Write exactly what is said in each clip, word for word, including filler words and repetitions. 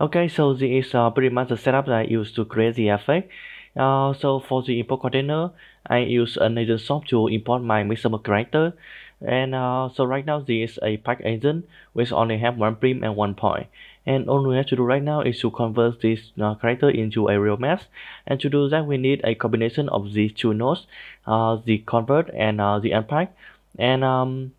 Okay, so this is uh, pretty much the setup that I used to create the effect. Uh, so for the import container, I use an agent shop to import my mixable character, and uh, so right now this is a pack agent which only have one prim and one point, and all we have to do right now is to convert this uh, character into a real mesh. And to do that, we need a combination of these two nodes, uh, the convert and uh, the unpack. And um,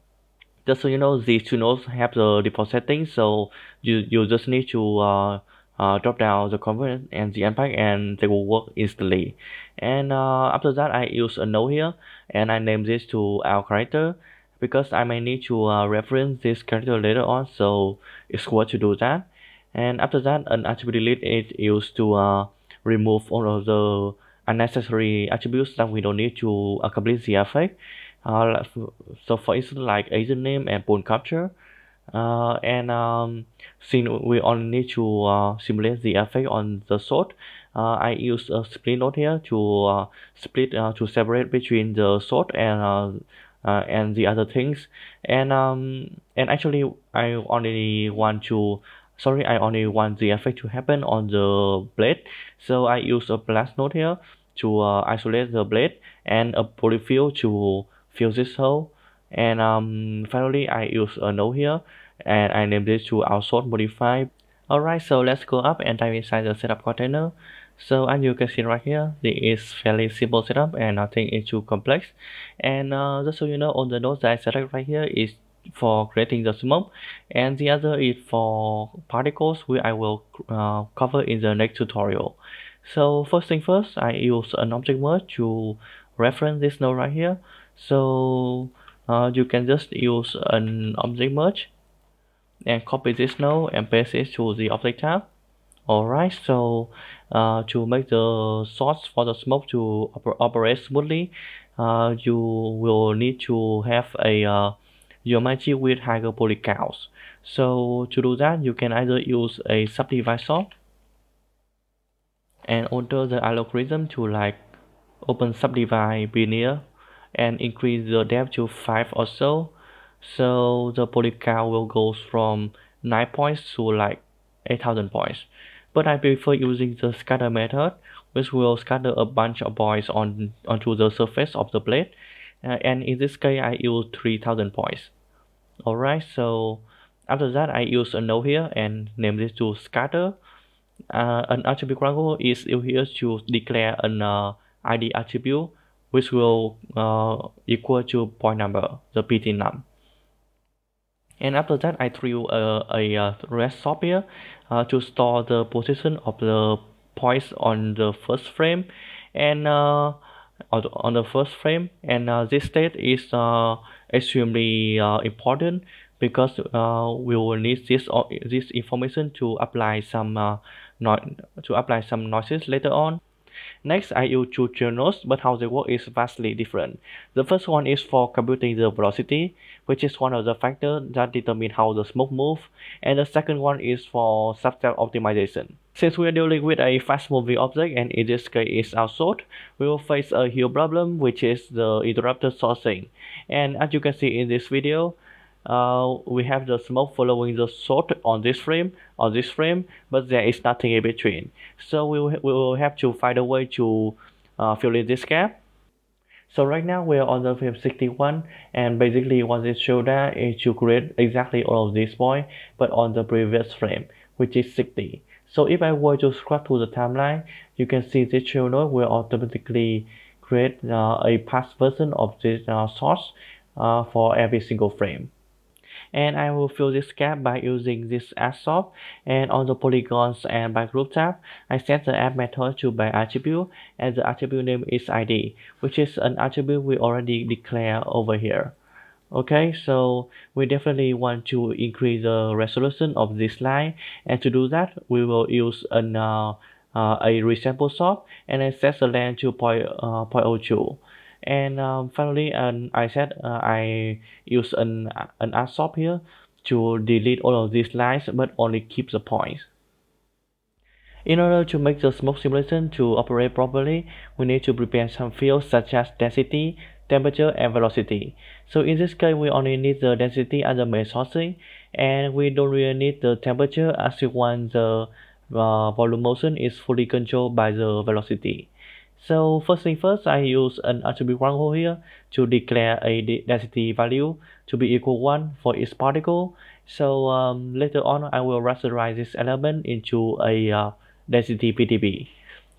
just so you know, these two nodes have the default settings, so you you just need to uh, Uh, drop down the convert and the unpack and they will work instantly. And uh, after that, I use a node here and I name this to our character, because I may need to uh, reference this character later on, so it's worth to do that. And after that, an attribute delete is used to uh, remove all of the unnecessary attributes that we don't need to uh, complete the effect. Uh, so for instance, like agent name and bone capture. Uh, and um, since we only need to uh, simulate the effect on the sword, uh, I use a split node here to uh, split uh, to separate between the sword and uh, uh, and the other things. And um, and actually, I only want to sorry, I only want the effect to happen on the blade. So I use a blast node here to uh, isolate the blade and a polyfill to fill this hole. And um, finally, I use a node here and I name this to our sword modify. Alright, so let's go up and dive inside the setup container. So as you can see right here, this is fairly simple setup and nothing is too complex. And uh, just so you know, all the nodes that I select right here is for creating the smoke, and the other is for particles, which I will uh, cover in the next tutorial. So first thing first, I use an object merge to reference this node right here. So Uh, you can just use an object merge and copy this node and paste it to the object tab. Alright, so uh, to make the source for the smoke to oper operate smoothly, uh, you will need to have a uh, geometry with higher poly counts. So to do that, you can either use a subdivisor and alter the algorithm to like open subdivide linear and increase the depth to five or so. So the poly count will go from nine points to like eight thousand points. But I prefer using the scatter method, which will scatter a bunch of points on onto the surface of the blade. Uh, and in this case, I use three thousand points. Alright, so after that, I use a node here and name this to scatter. Uh, an attribute wrangle is used here to declare an uh, I D attribute, which will uh, equal to point number, the ptNum. And after that, I threw a, a, a rest shop here uh, to store the position of the points on the first frame, and uh, on the first frame. And uh, this state is uh, extremely uh, important, because uh, we will need this uh, this information to apply some uh, no to apply some noises later on. Next, I use two trail nodes, but how they work is vastly different. The first one is for computing the velocity, which is one of the factors that determine how the smoke moves, and the second one is for substep optimization. Since we are dealing with a fast-moving object, and in this case is our sword, we will face a huge problem, which is the interrupted sourcing. And as you can see in this video, uh, we have the smoke following the sword on this frame, on this frame, but there is nothing in between. So we will, we will have to find a way to uh, fill in this gap. So right now we are on the frame sixty-one, and basically what it showed that is to create exactly all of these points, but on the previous frame, which is sixty. So if I were to scroll to the timeline, you can see this trail node will automatically create uh, a past version of this uh, source uh, for every single frame. And I will fill this gap by using this add shop, and on the polygons and by group tab, I set the add method to by attribute, and the attribute name is I D, which is an attribute we already declared over here. Okay, so we definitely want to increase the resolution of this line, and to do that, we will use an uh, uh, a resample shop, and I set the length to zero point zero two. And um, finally, um, I said uh, I use an an add shop here to delete all of these lines, but only keep the points. In order to make the smoke simulation to operate properly, we need to prepare some fields such as density, temperature, and velocity. So in this case, we only need the density as the main sourcing, and we don't really need the temperature as we want the uh, volume motion is fully controlled by the velocity. So first thing first, I use an attribute one over here to declare a density value to be equal one for each particle. So um, later on, I will rasterize this element into a uh, density P D B.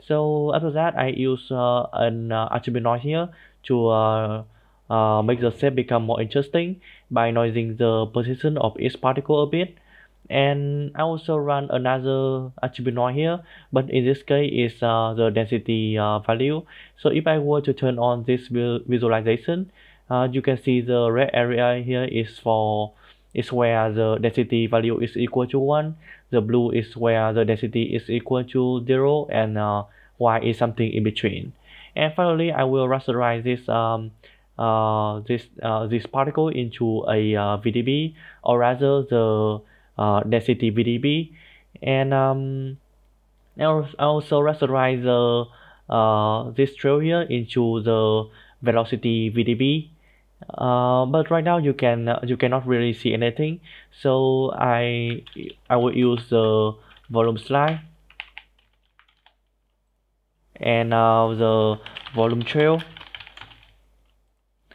So after that, I use uh, an uh, attribute noise here to uh, uh, make the shape become more interesting by noising the position of each particle a bit. And I also run another attribute noise here, but in this case is uh, the density uh, value. So if I were to turn on this visualization, uh, you can see the red area here is for is where the density value is equal to one, the blue is where the density is equal to zero, and uh, white is something in between. And finally, I will rasterize this um, uh, this uh, this particle into a uh, V D B, or rather the Uh, density V D B, and um, I also rasterize the uh, this trail here into the velocity V D B. Uh, but right now you can uh, you cannot really see anything, so I I will use the volume slide and uh, the volume trail,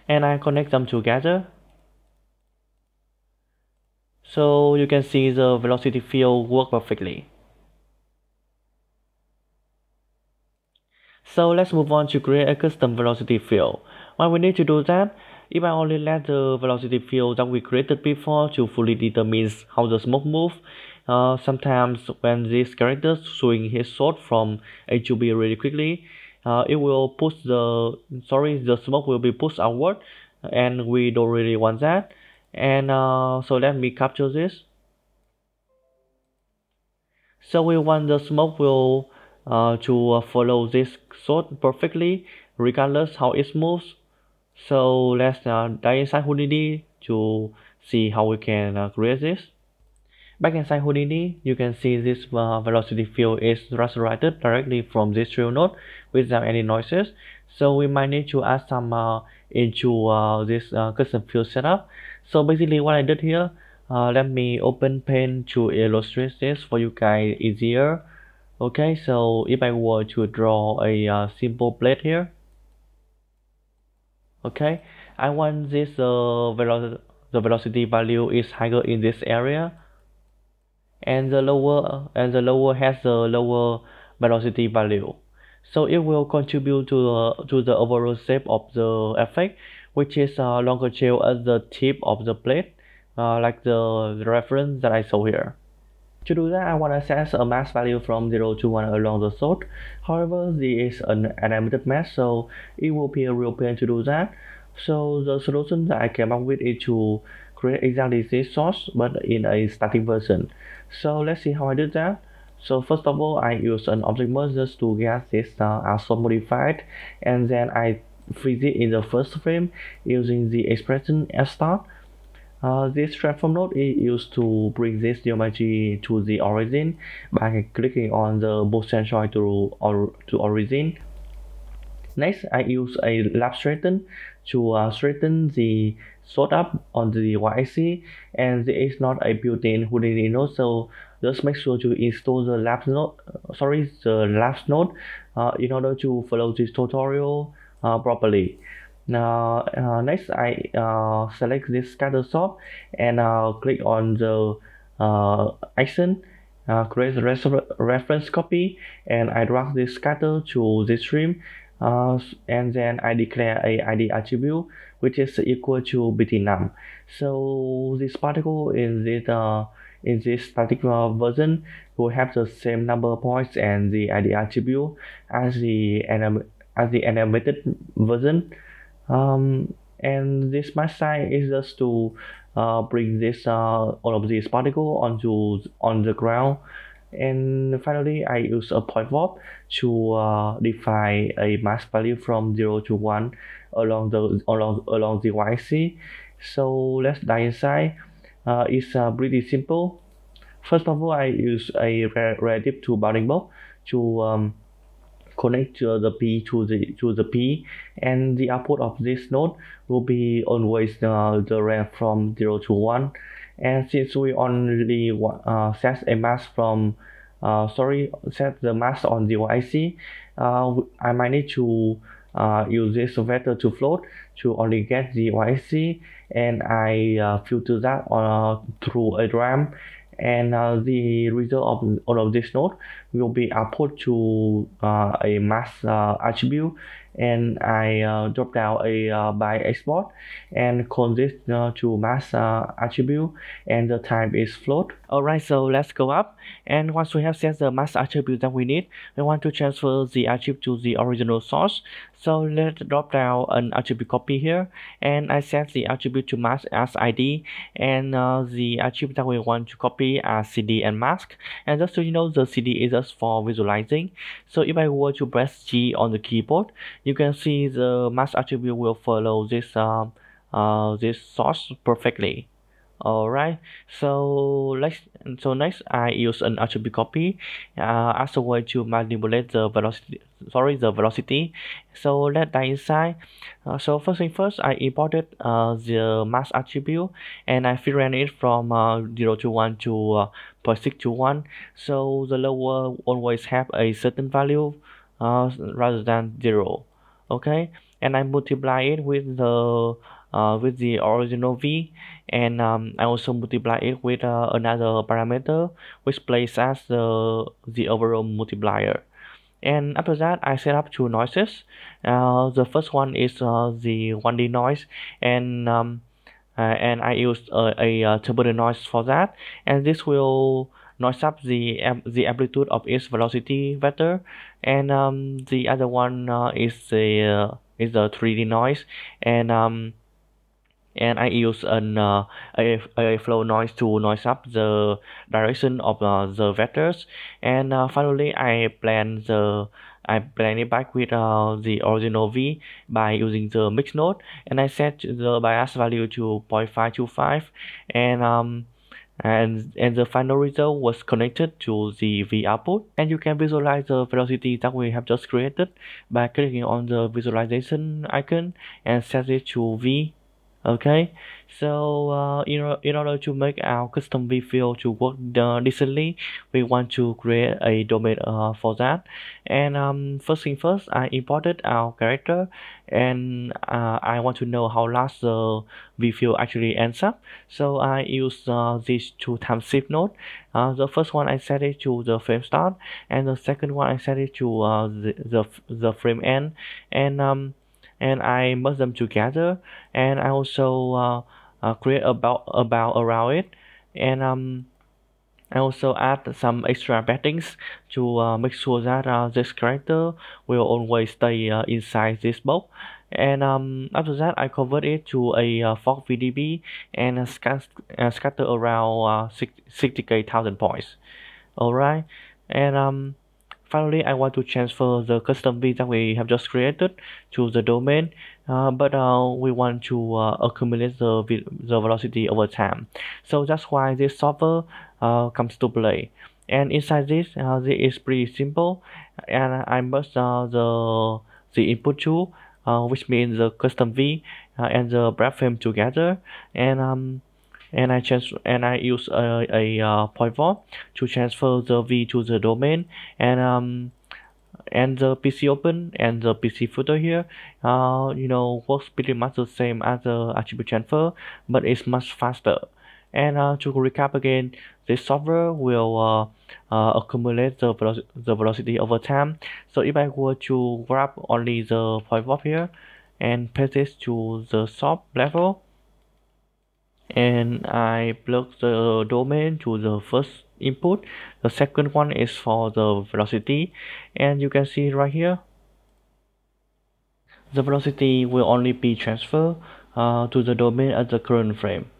and I connect them together. So you can see the velocity field work perfectly. So let's move on to create a custom velocity field. What we need to do that, if I only let the velocity field that we created before to fully determine how the smoke moves, uh, sometimes when this character swing his sword from A to B really quickly, uh, it will push the, sorry, the smoke will be pushed outward, and we don't really want that. And uh, so let me capture this. So we want the smoke will uh, to uh, follow this sword perfectly regardless how it moves. So let's uh, dive inside Houdini to see how we can uh, create this. Back inside Houdini, you can see this uh, velocity field is rasterized directly from this trail node without any noises. So we might need to add some uh, into uh, this uh, custom field setup. So basically what I did here, uh, let me open Paint to illustrate this for you guys easier. Okay, so if I were to draw a uh, simple blade here. Okay, I want this uh, velo the velocity value is higher in this area, and the lower and the lower has the lower velocity value. So it will contribute to uh, to the overall shape of the effect, which is a uh, longer tail at the tip of the blade, uh, like the, the reference that I saw here. To do that, I want to set a mass value from zero to one along the sword. However, this is an animated mesh, so it will be a real pain to do that. So the solution that I came up with is to create exactly this source, but in a static version. So let's see how I did that. So first of all, I use an object merge just to get this uh, as sword modified, and then I freeze it in the first frame using the expression as start. Uh, this transform node is used to bring this geometry to the origin by clicking on the both centroid to or to origin. Next, I use a lap straighten to uh, straighten the sword up on the y-axis, and there is not a built-in Houdini node, so just make sure to install the lap node, sorry, the lap node, uh, in order to follow this tutorial Uh, properly. Now, uh, next, I uh, select this scatter sword and uh, click on the uh, action, uh, create a reference copy, and I drag this scatter to this stream, uh, and then I declare a I D attribute which is equal to ptNum. So this particle in this uh, in this static version will have the same number of points and the I D attribute as the anim as the animated version, um, and this mask size is just to uh, bring this uh, all of these particle onto on the ground. And finally, I use a point warp to uh, define a mass value from zero to one along the along along the y-axis. So let's dive inside. Uh, it's uh, pretty simple. First of all, I use a relative to bounding box to um, connect uh, the P to the to the P, and the output of this node will be always uh, the range from zero to one, And since we only uh, set a mask from uh, sorry set the mask on zero I C, uh, I might need to uh, use this vector to float to only get zero I C, and I uh, filter that uh, through a RAM, and uh, the result of all of this node will be output to uh, a mask uh, attribute, and I uh, drop down a uh, by export and call this uh, to mask uh, attribute, and the type is float. Alright, so let's go up, and once we have set the mask attribute that we need, we want to transfer the attribute to the original source. So let's drop down an attribute copy here, and I set the attribute to mask as I D, and uh, the attribute that we want to copy are C D and mask. And just so you know, the C D is just for visualizing. So if I were to press G on the keyboard, you can see the mask attribute will follow this um uh, this source perfectly. Alright, so let's so next I use an attribute copy uh, as a way to manipulate the velocity. Sorry, the velocity. So let that inside. Uh, so first thing first, I imported uh, the mask attribute, and I fill ran it from uh, zero to one to uh, zero point six to one. So the lower always have a certain value. Uh, rather than zero, okay, and I multiply it with the uh, with the original V, and um, I also multiply it with uh, another parameter which plays as the the overall multiplier. And after that, I set up two noises. Uh, the first one is uh, the one D noise, and um, uh, and I used uh, a, a turbulent noise for that, and this will noise up the the amplitude of its velocity vector. And um, the other one uh, is the uh, is the three D noise, and um, and I use an uh, a a flow noise to noise up the direction of uh, the vectors. And uh, finally, I plan the I plan it back with uh, the original V by using the mix node, and I set the bias value to zero point five two five, and um. And, and the final result was connected to the V output. And you can visualize the velocity that we have just created by clicking on the visualization icon and set it to V. Okay, so uh, in, in order to make our custom V field to work uh, decently, we want to create a domain uh, for that. And um, first thing first, I imported our character, and uh, I want to know how large the V field actually ends up. So I use uh, these two time shift nodes. Uh, the first one I set it to the frame start, and the second one I set it to uh, the, the the frame end, and um. and I merge them together, and I also uh, uh, create about about around it, and um, I also add some extra paddings to uh, make sure that uh, this character will always stay uh, inside this box. And um, after that, I convert it to a uh, fork V D B and uh, sc uh, scatter around uh, sixty K thousand points. Alright, and um. Finally, I want to transfer the custom V that we have just created to the domain, uh, but uh, we want to uh, accumulate the, the velocity over time. So that's why this solver uh, comes to play. And inside this, uh, this is pretty simple, and I merge uh, the, the input two, uh, which means the custom V uh, and the wrap frame together, and um, and I trans and I use a, a, a point vault to transfer the V to the domain, and um and the P C open and the P C footer here uh you know works pretty much the same as the attribute transfer, but it's much faster. And uh, to recap again, this solver will uh, uh, accumulate the, velo the velocity over time. So if I were to grab only the point vault here and paste this to the solve level, and I plug the domain to the first input, the second one is for the velocity, and you can see right here the velocity will only be transferred uh, to the domain at the current frame.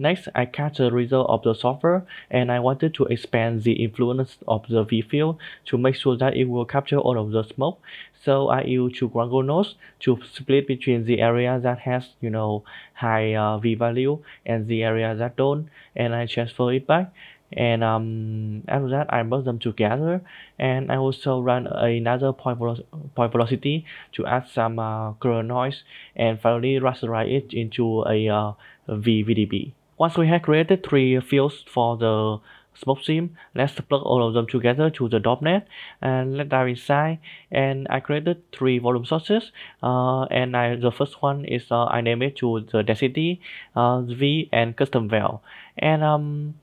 Next, I catch the result of the solver, and I wanted to expand the influence of the V field to make sure that it will capture all of the smoke. So I use two triangle nodes to split between the area that has, you know, high uh, V value and the area that don't, and I transfer it back. And um, after that, I merge them together, and I also run another point, velo point velocity to add some uh, current noise, and finally rasterize it into a uh, V D B. Once we have created three fields for the smoke sim, let's plug all of them together to the dopnet, and let's dive inside. And I created three volume sources, uh, and I, the first one is uh, I name it to the density, uh, V, and custom val. And um,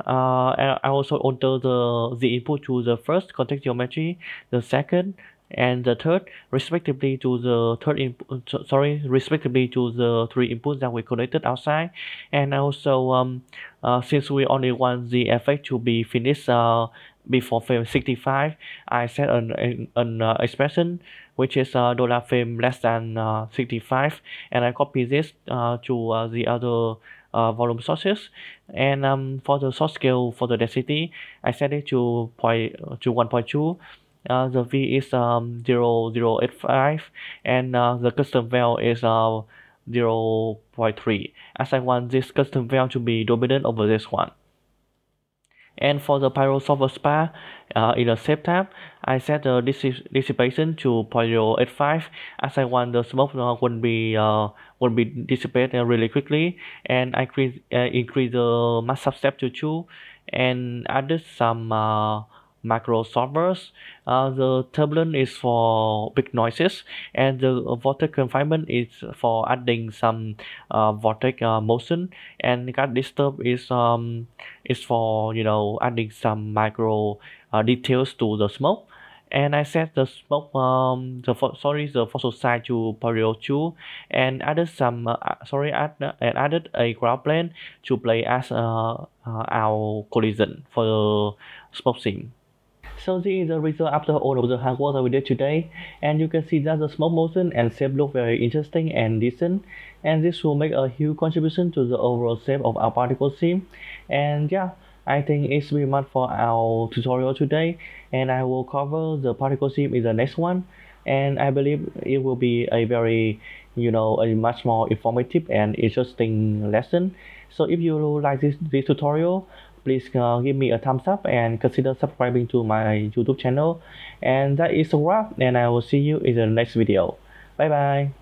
uh, and I also alter the the input to the first context geometry, the second, and the third, respectively to the third input. Sorry, respectively to the three inputs that we connected outside. And also, um, uh, since we only want the effect to be finished uh, before frame sixty-five, I set an an, an uh, expression which is uh, dollar frame less than uh, sixty-five, and I copy this uh, to uh, the other Uh, volume sources. And um, for the source scale for the density, I set it to point to one point two. Uh, the V is um zero zero eight five, and uh, the custom val is uh zero point three, as I want this custom val to be dominant over this one. And for the pyro solver spa, uh, in the shape tab, I set the dissipation to zero point zero eight five, as I want the smoke uh, won't be uh, won't be dissipated uh, really quickly. And I increase uh, increase the mass substep to two, and added some uh, macro solvers. Uh, the turbulence is for big noises, and the uh, vortex confinement is for adding some uh, vortex uh, motion, and cut disturb is um is for, you know, adding some micro uh, details to the smoke. And I set the smoke um the sorry the fossil side to pyro two, and added some uh, sorry add uh, and added a ground plane to play as uh, uh our collision for the smoke sim. So this is the result after all of the hard work that we did today, and you can see that the smoke motion and shape look very interesting and decent, and this will make a huge contribution to the overall shape of our particle sim. And yeah, I think it's pretty much for our tutorial today, and I will cover the particle sim in the next one, and I believe it will be a very, you know, a much more informative and interesting lesson. So if you like this, this tutorial, please uh, give me a thumbs up and consider subscribing to my YouTube channel. And that is a wrap, and I will see you in the next video. Bye bye.